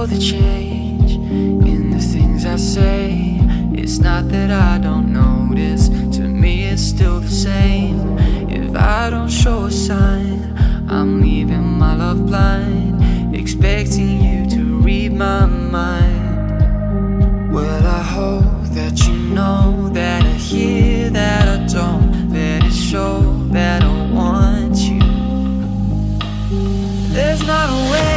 know the change in the things I say. It's not that I don't notice, to me it's still the same. If I don't show a sign, I'm leaving my love blind, expecting you to read my mind. Well, I hope that you know that I hear, that I don't let it show that I want you. There's not a way